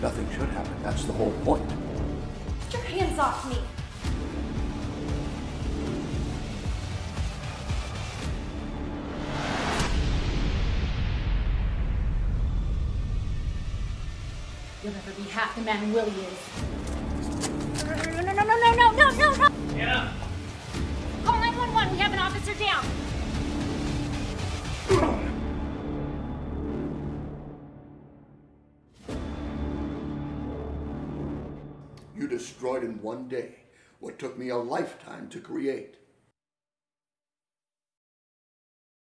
Nothing should happen. That's the whole point. Get your hands off me! You'll never be half the man Willie is. No! Yeah. Call 911. We have an officer down. You destroyed in one day what took me a lifetime to create.